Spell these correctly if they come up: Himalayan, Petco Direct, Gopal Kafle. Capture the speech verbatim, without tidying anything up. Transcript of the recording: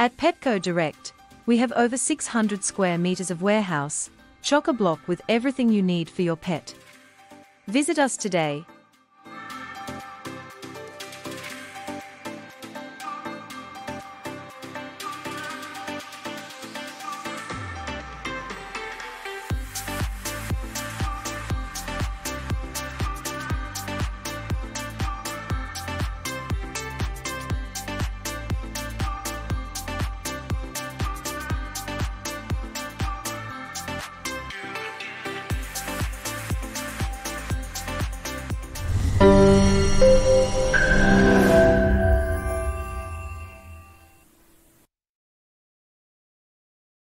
At Petco Direct, we have over six hundred square meters of warehouse, chock-a-block with everything you need for your pet. Visit us today.